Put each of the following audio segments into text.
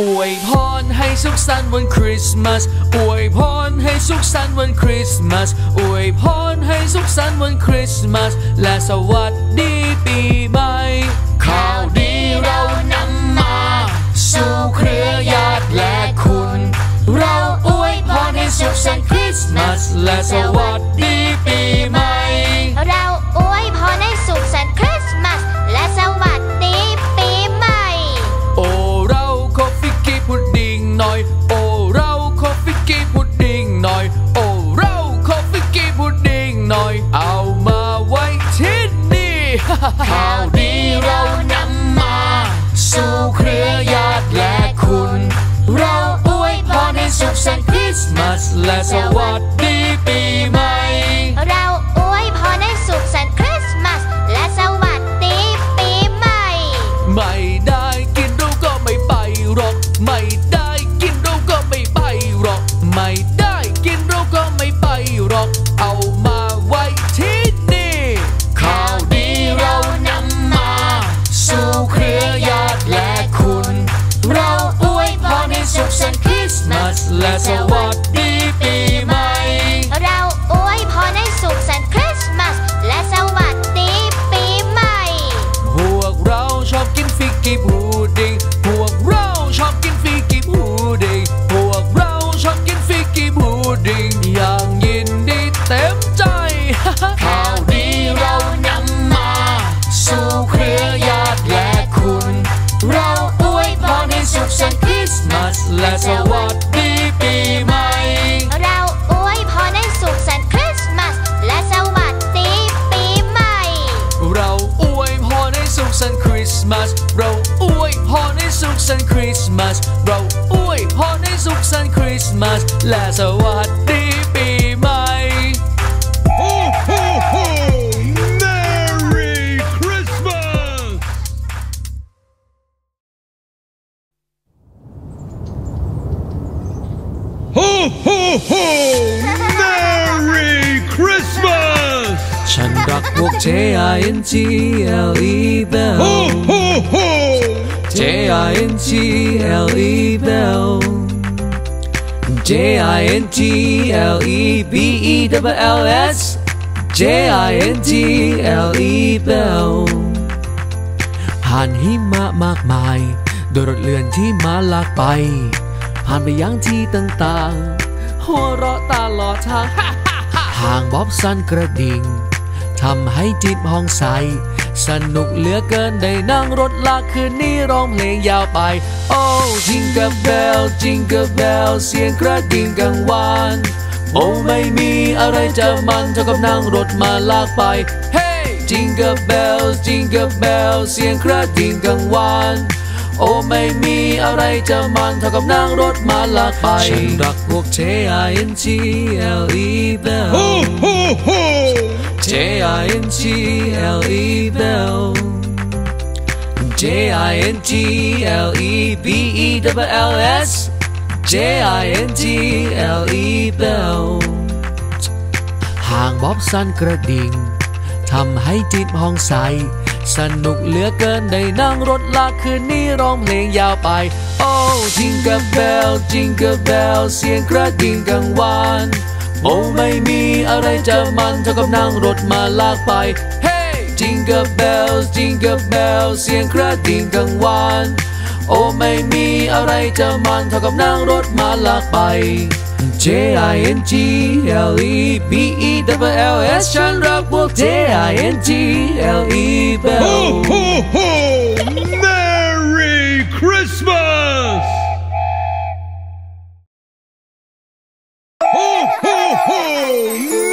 อวยพรให้สุขสันต์วันคริสต์มาสอวยพรให้สุขสันต์วันคริสต์มาสอวยพรให้สุขสันต์วันคริสต์มาสและสวัสดีปีใหม่ข่าวดีเรานำมาสู่เครือญาติและคุณเราอวยพรให้สุขสันต์คริสต์มาสและสวัสดีปีใหม่เราอวยพรให้สุขสันต์คริสต์มาสและสวัสดีปีใหม่โอเราขอฟิกกี้พุดดิ้งหน่อยโอเราขอฟิกกี้พุดดิ้งหน่อยโอเราขอฟิกกี้พุดดิ้งหน่อยเอามาไว้ที่นี่ข่าวดีเรานำมาสู่เครือญาติและคุณเราอวยพรให้สุขสันต์คริสต์มาสและสวัสดีปีใหม่เราอวยพรให้สุขสันต์คริสต์มาสและสวัสดีปีใหม่ไม่ได้กินเราก็ไม่ไปหรอกไม่ได้กินเราก็ไม่ไปหรอกไม่ได้กินเราก็ไม่ไปหรอกเอามาไว้ที่นี่ข่าวดีเรานำมาสู่เครือญาติและคุณเราอวยพรให้สุขสันต์คริสต์มาสและสวัสดีปีใหม่เราอวยพรให้สุขสันต์คริสต์มาสและสวัสดีปีใหม่พวกเราชอบกินฟิกกี้พุดดิ้งพวกเราชอบกินฟิกกี้พุดดิ้งพวกเราชอบกินฟิกกี้พุดดิ้งอย่างยินดีเต็มใจข่าวดีเรานำมาสู่เครือญาติและคุณเราอวยพรให้สุขสันต์คริสต์มาสและสวัสดีปีใหม่เราอวยพรให้สุขสันต์คริสต์มาสและสวัสดีปีใหม่เราอวยพรให้สุขสันต์คริสต์มาสเราอวยพรให้สุขสันต์คริสต์มาสเราอวยพรให้สุขสันต์คริสต์มาสและสวัสดีปีใหม่ Ho ho ho Merry Christmas Ho ho ho Merry Christmas ฉันรักพวก JINGLE Bell Ho ho ho JINGLE Bell JINGLEBELLS JINGLE Bell ผ่านหิมะมากมายโดยรถเลื่อนที่มาลากไปผ่านไปยังที่ต่างๆหัวเราะตลอดทางทางบ๊อบสันกระดิ่งทำให้จิตห้องใสสนุกเหลือเกินได้นั่งรถลากคืนนี้ร้องเพลงยาวไปโอ้จิงเกอร์เบลจิงเกอร์เบลเสียงกระดิ่งกังวานโอ้ไม่มีอะไรจะมันเท่ากับนั่งรถมาลากไปเฮ้จิงเกอร์เบลจิงเกอร์เบลเสียงกระดิ่งกังวานโอ้ไม่มีอะไรจะมันเท่ากับนั่งรถมาลากไปฉันรักพวก JINGLE Bell Ho Ho Ho JINGLE Bell JINGLEBELLS JINGLE Bell หางบ๊อบสันกระดิ่งทำให้จิตห้องใสสนุกเหลือเกินได้นั่งรถลากคืนนี้ร้องเพลงยาวไปโอ้จิงเกอร์เบลจิงเกอร์เบลเสียงกระดิ่งกังวานโอ้ไม่มีอะไรจะมันเท่ากับนั่งรถมาลากไปเฮ้จิงเกอร์เบลจิงเกอร์เบลเสียงกระดิ่งกังวานโอ้ไม่มีอะไรจะมันเท่ากับนั่งรถมาลากไป JINGLEBELLS ฉันรักพวก JINGLE Bell Ho Ho Ho Merry Christmas Ho Ho Ho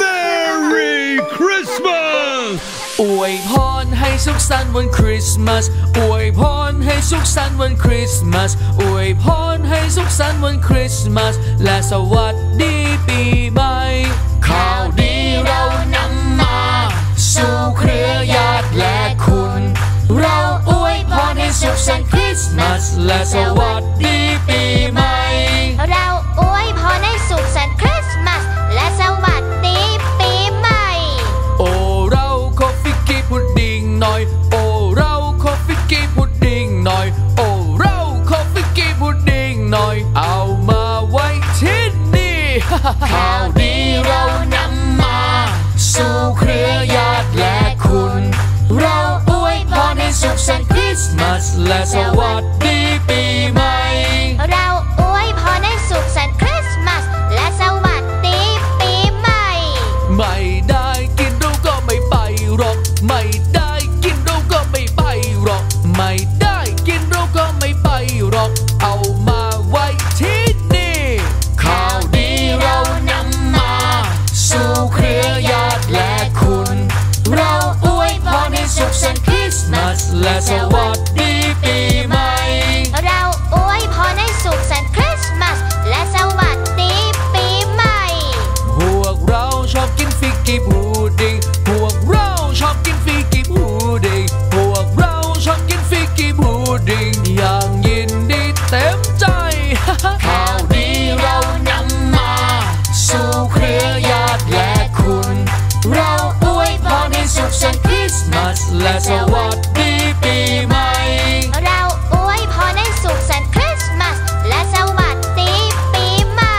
Merry Christmas อวยพรให้สุขสันต์วันคริสต์มาสอวยพรให้สุขสันต์วันคริสต์มาสอวยพรให้สุขสันต์วันคริสต์มาสและสวัสดีปีใหม่ข่าวดีเรานำมาสู่เครือญาติและคุณเราอวยพรให้สุขสันต์คริสต์มาสและสวัสดีปีใหม่เราอวยพรให้สุขสันต์คริสต์มาสและสวัสดีปีใหม่โอเราขอฟิกกี้พุดดิ้งหน่อยโอเราขอฟิกกี้พุดดิ้งหน่อยโอเราขอฟิกกี้พุดดิ้ง เราอวยพรให้สุขสันต์คริสต์มาสและสวัสดีปีใหม่เราอวยพรให้สุขสันต์คริสต์มาสและสวัสดีปีใหม่ไม่ได้กินเราก็ไม่ไปหรอกไม่ได้กินเราก็ไม่ไปหรอกไม่ได้กินเราก็ไม่ไปหรอกเอามาไว้ที่นี่ข่าวดีเรานำมาสู่เครือญาติและคุณเราอวยพรให้สุขสันต์คริสต์มาสและสวัสดีปีใหม่เราอวยพรให้สุขสันต์คริสต์มาสและสวัสดีปีใหม่พวกเราชอบกินฟิกกี้บูดดิ้งพวกเราชอบกินฟิกกี้บูดดิ้งพวกเราชอบกินฟิกกี้บูดดิ้งอย่างยินดีเต็มใจข่าวดีเรานำมาสู่เครือญาติและคุณเราสุขสันต์คริสต์มาสและสวัสดีปีใหม่เราอวยพรให้สุขสันต์คริสต์มาสและสวัสดีปีใหม่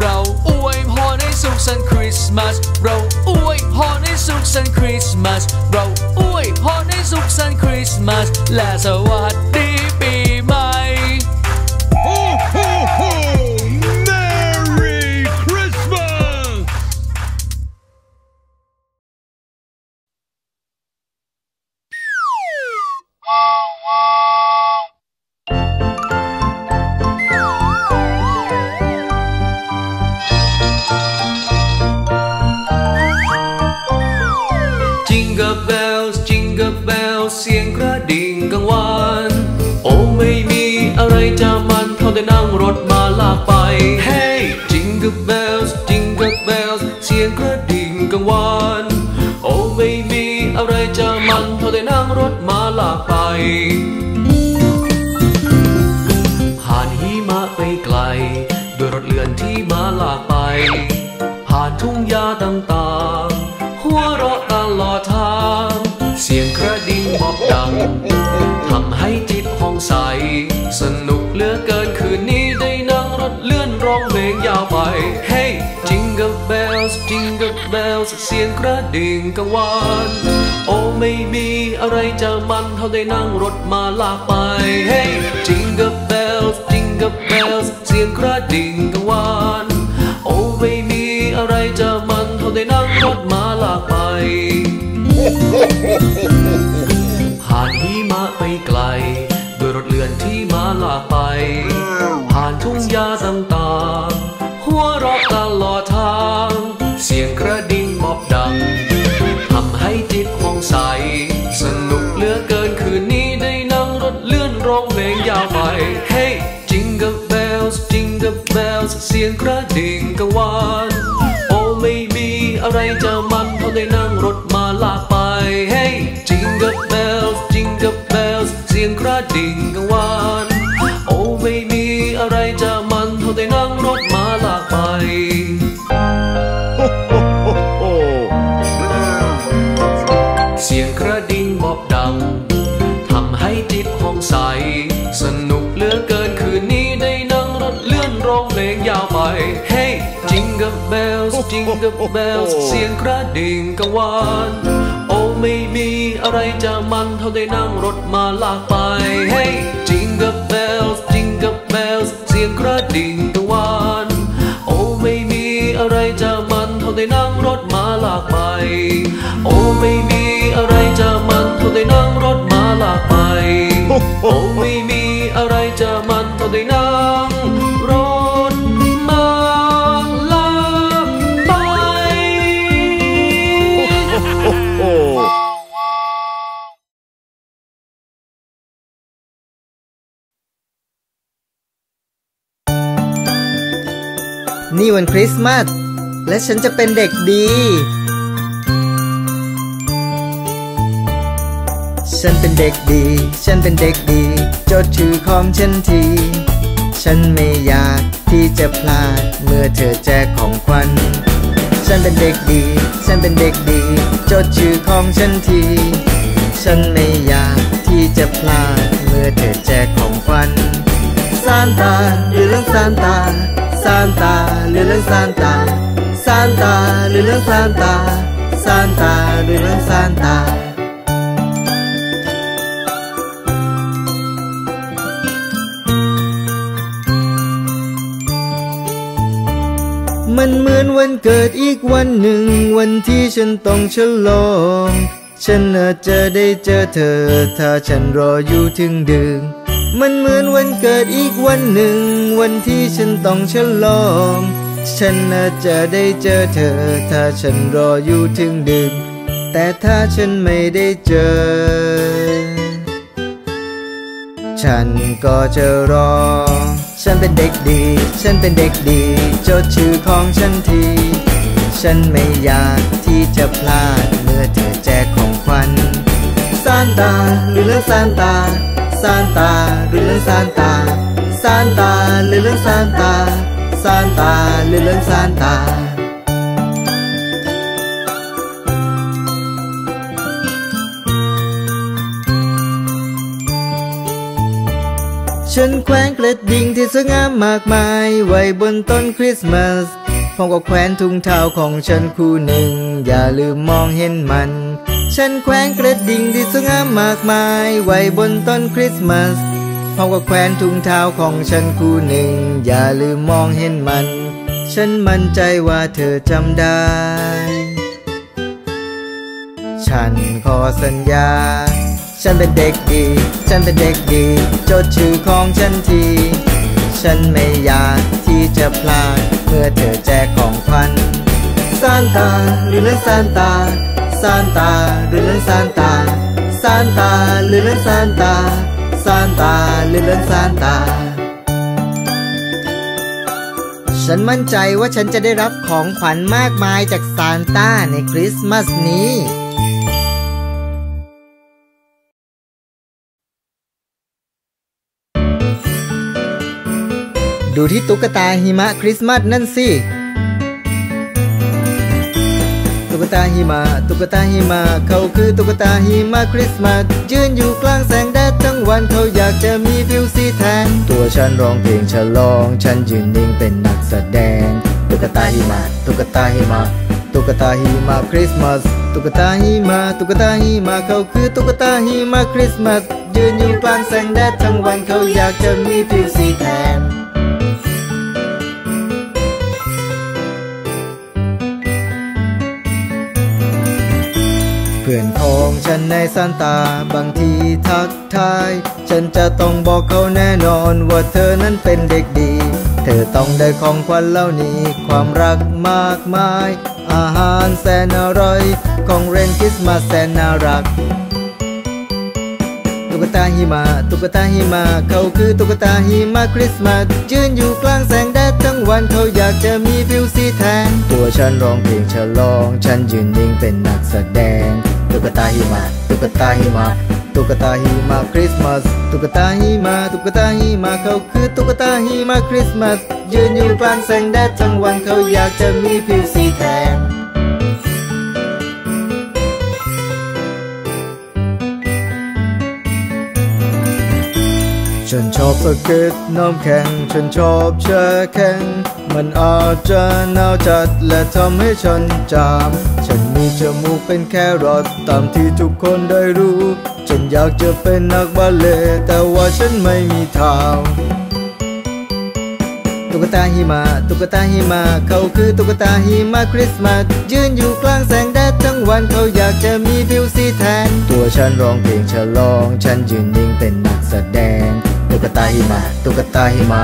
เราอวยพรให้สุขสันต์คริสต์มาสเราอวยพรให้สุขสันต์คริสต์มาสเราอวยพรให้สุขสันต์คริสต์มาสและสวัสดีปีใหม่เสียงกระดิ่งกลางวันโอ้ไม่มีอะไรจะมันเท่าได้นั่งรถมาลากไปเฮ้ย Jingle bells Jingle bells เสียงกระดิ่งกลางวันโอ้ไม่มีอะไรจะมันเท่าได้นั่งรถมาลากไปผ่านหิมะไปไกลด้วยรถเลื่อนที่มาลากไปผ่านทุ่งหญ้าต่างๆหัวเราะตลอดทางเสียงกระดิ่งบอกดังทำให้จิตห้องใสสนุกเหลือเกินคืนนี้ได้นั่งรถเลื่อนร้องเพลงยาวไป Hey Jingle bells Jingle bells เสียงกระดิ่งกังวานโอ้ไม่มีอะไรจะมันเท่าได้นั่งรถมาลากไป Hey Jingle bells Jingle bells เสียงกระดิ่งกังวานโอ้ไม่มีอะไรจะมันเท่าได้นั่งรถมาลากไปผ่านหิมะไปไกลด้วยรถเลื่อนที่มาลากไปผ่านทุ่งหญ้าต่างๆหัวเราะตลอดทางเสียงกระดิ่งบอกดังทำให้จิตผ่องใสสนุกเหลือเกินคืนนี้ได้นั่งรถเลื่อนร้องเพลงยาวไป Hey Jingle bells Jingle bells เสียงกระดิ่งกังวานโอ้ไม่มีอะไรจะมันเท่าได้นั่งรถมาลากไป Hey Jingle bells Jingle bells เสียงกระดิ่งกังวานโอ้ไม่มีอะไรจะมันเท่าได้นั่งรถมาลากไปเสียงกระดิ่งบอกดังทำให้จิตห้องใสสนุกเหลือเกินคืนนี้ได้นั่งรถเลื่อนร้องเพลงยาวไป Hey Jingle bells Jingle bells เสียงกระดิ่งกังวานโอ้ไม่มีอะไรจะมันเท่าได้นั่งรถมาลากไป Hey Jingle bells Jingle bells เสียงกระดิ่งกังวานโอ้ไม่มีอะไรจะมันเท่าได้นั่งรถมาลากไปโอ้ไม่มีอะไรจะมันเท่าได้นั่งรถมาลากไปโอ้ไม่มีอะไรจะมันเท่าได้นั่งรถมานี่วันคริสต์มาสและฉันจะเป็นเด็กดีฉันเป็นเด็กดีฉันเป็นเด็กดีจดชื่อของฉันทีฉันไม่อยากที่จะพลาดเมื่อเธอแจกของขวัญฉันเป็นเด็กดีฉันเป็นเด็กดีจดชื่อของฉันทีฉันไม่อยากที่จะพลาดเมื่อเธอแจกของขวัญซานตาหรือเรื่องซานตาซานตาหรือเรื่องซานตาซานตาหรือเรื่องซานตาซานตาหรือเรื่องซานตา เกิดอีกวันหนึ่งวันที่ฉันต้องฉลองฉันอาจจะได้เจอเธอถ้าฉันรออยู่ถึงดึกมันเหมือนวันเกิดอีกวันหนึ่งวันที่ฉันต้องฉลองฉันอาจจะได้เจอเธอถ้าฉันรออยู่ถึงดึกแต่ถ้าฉันไม่ได้เจอฉันก็จะรอฉันเป็นเด็กดีฉันเป็นเด็กดีจดชื่อของฉันทีฉันไม่อยากที่จะพลาดเมื่อเธอแจกของขวัญซานตาหรือเรื่องซานตาซานตาหรือเรื่องซานตาซานตาหรือเรื่องซานตาซานตาหรือเรื่องซานตาฉันแขวนกระดิ่งที่สวยงามมากมายไว้บนต้นคริสต์มาสพร้อมกับแขวนถุงเท้าของฉันคู่หนึ่งอย่าลืมมองเห็นมันฉันแขวนกระดิ่งที่สวยงามมากมายไว้บนต้นคริสต์มาสพร้อมกับแขวนถุงเท้าของฉันคู่หนึ่งอย่าลืมมองเห็นมันฉันมั่นใจว่าเธอจำได้ฉันขอสัญญาฉันเป็นเด็กดีฉันเป็นเด็กดีจดชื่อของฉันทีฉันไม่อยากที่จะพลาดเมื่อเธอแจกของขวัญซานตาหรือเรื่องซานตาซานตาหรือเรื่องซานตาซานตาหรือเรื่องซานตาซานตาหรือเรื่องซานตาฉันมั่นใจว่าฉันจะได้รับของขวัญมากมายจากซานต้าในคริสต์มาสนี้ดูที่ตุ๊กตาหิมะคริสต์มาสนั่นสิตุ๊กตาหิมะตุ๊กตาหิมะเขาคือตุ๊กตาหิมะคริสต์มาสยืนอยู่กลางแสงแดดทั้งวันเขาอยากจะมีผิวสีแทนตัวฉันร้องเพลงฉลองฉันยืนนิ่งเป็นนักแสดงตุ๊กตาหิมะตุ๊กตาหิมะตุ๊กตาหิมะคริสต์มาสตุ๊กตาหิมะตุ๊กตาหิมะเขาคือตุ๊กตาหิมะคริสต์มาสยืนอยู่กลางแสงแดดทั้งวันเขาอยากจะมีผิวสีแทนเพื่อนพ้องฉันในซานตาบางทีทักทายฉันจะต้องบอกเขาแน่นอนว่าเธอนั้นเป็นเด็กดีเธอต้องได้ของขวัญเหล่านี้ความรักมากมายอาหารแสนอร่อยของเล่นคริสต์มาสแสนน่ารักตุ๊กตาหิมะตุ๊กตาหิมะเขาคือตุ๊กตาหิมะคริสต์มาสยืนอยู่กลางแสงแดดทั้งวันเขาอยากจะมีผิวสีแทนตัวฉันร้องเพลงฉลองฉันยืนนิ่งเป็นนักแสดงตุ๊กตาหิมะตุ๊กตาหิมะตุ๊กตาหิมะคริสต์มาสตุ๊กตาหิมะตุ๊กตาหิมะเขาคือตุ๊กตาหิมะคริสต์มาสยืนอยู่กลางแสงแดดทั้งวันเขาอยากจะมีผิวสีแทนฉันชอบสเก็ตน้ำแข็งฉันชอบแช่แข็งมันอาจจะหนาวจัดและทำให้ฉันจามฉันมีจมูกเป็นแครอทตามที่ทุกคนได้รู้ฉันอยากจะเป็นนักบัลเล่ต์แต่ว่าฉันไม่มีเท้าตุ๊กตาหิมะตุ๊กตาหิมะเขาคือตุ๊กตาหิมะคริสต์มาสยืนอยู่กลางแสงแดดทั้งวันเขาอยากจะมีผิวสีแทนตัวฉันร้องเพลงฉลองฉันยืนนิ่งเป็นนักแสดงตุ๊กตาหิมะตุ๊กตาหิมะ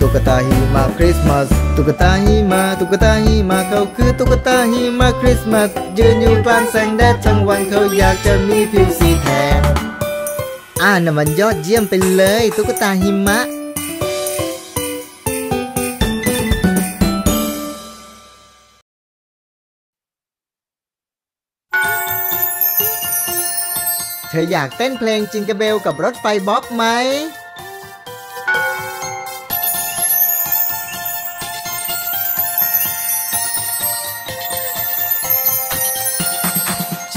ตุ๊กตาหิมะคริสต์มาสตุ๊กตาหิมะตุ๊กตาหิมะเขาคือตุ๊กตาหิมะคริสต์มาสยืนอยู่กลางแสงแดดทั้งวันเขาอยากจะมีผิวสีแทนนั่นมันยอดเยี่ยมไปเลยตุ๊กตาหิมะเธออยากเต้นเพลงจิงเกิลเบลกับรถไฟบ๊อบไหม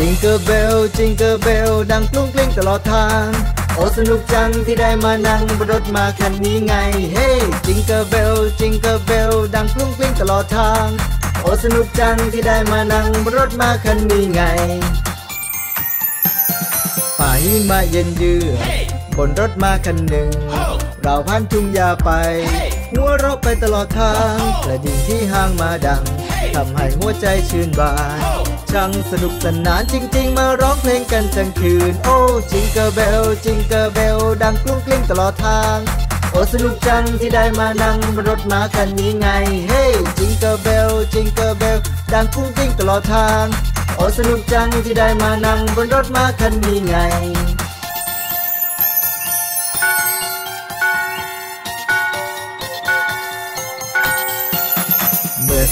จิงเกิลเบลจิงเกิลเบลดังกลุ้งกลิ้งตลอดทางโอ้สนุกจังที่ได้มานั่งบนรถมาคันนี้ไงเฮ้จิงเกิลเบลจิงเกิลเบลดังกลุ้งกลิ้งตลอดทางโอ้สนุกจังที่ได้มานั่งบนรถมาคันนี้ไงฝ่าหิมะเย็นเยือกบนรถมาคันหนึ่งเราผ่านทุ่งหญ้าไปหัวเราะไปตลอดทางกระดิ่งที่ห้างมาดัง ทำให้หัวใจชื่นบานช่างสนุกสนานจริงๆมาร้องเพลงกันทั้งคืนโอ้จิงเกอร์เบลจิงเกอร์เบลดังกรุ้งกลิ้งตลอดทางโอ้สนุกจังที่ได้มานั่งรถม้ากันนี้ไงเฮ้จิงเกอร์เบลจิงเกอร์เบลดังกรุ้งกลิ้งตลอดทางโอ้สนุกจังที่ได้มานั่งบนรถม้ากันนี้ไง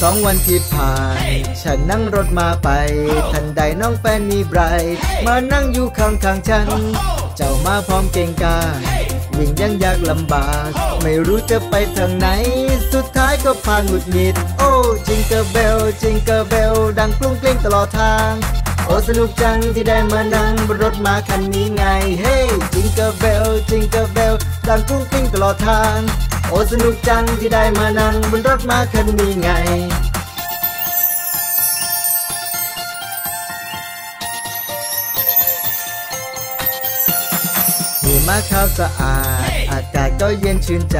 สองวันที่ผ่านฉันนั่งรถมาไปทันใดน้องแฟนมีไบรท์มานั่งอยู่ข้างๆฉันเจ้ามาพร้อมเก่งกาวิ่งยังยากลำบากไม่รู้จะไปทางไหนสุดท้ายก็พาหงุดหงิดโอ้จิงเกอร์เบลจิงเกอร์เบลดังกรุ้งกลิ้งตลอดทางโอ้สนุกจังที่ได้มานั่งบนรถมาคันนี้ไงเฮ้จิงเกอร์เบลจิงเกอร์เบลดังกรุ้งกลิ้งตลอดทางโอ้สนุกจังที่ได้มานั่งบนรถม้าคันนี้ไงหิมะขาวสะอาดอากาศก็เย็นชื่นใจ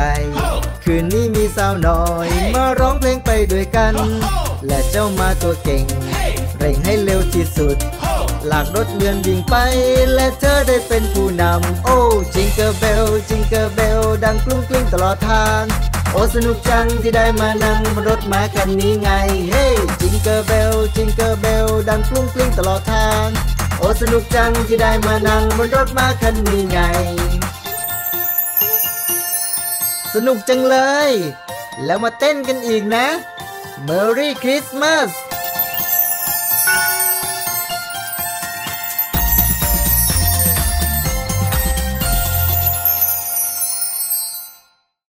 คืนนี้มีสาวน้อยมาร้องเพลงไปด้วยกันและเจ้ามาตัวเก่งเร่งให้เร็วที่สุดหลากรถเลื่อนวิ่งไปและเธอได้เป็นผู้นำโอ้จิงเกอร์เบลจิงเกอร์เบลดังกรุ้งกลิ้งตลอดทางโอ้สนุกจังที่ได้มานั่งบนรถม้าคันนี้ไงเฮ้จิงเกอร์เบลจิงเกอร์เบลดังกรุ้งกลิ้งตลอดทางโอ้สนุกจังที่ได้มานั่งบนรถม้าคันนี้ไงสนุกจังเลยแล้วมาเต้นกันอีกนะ Merry Christmas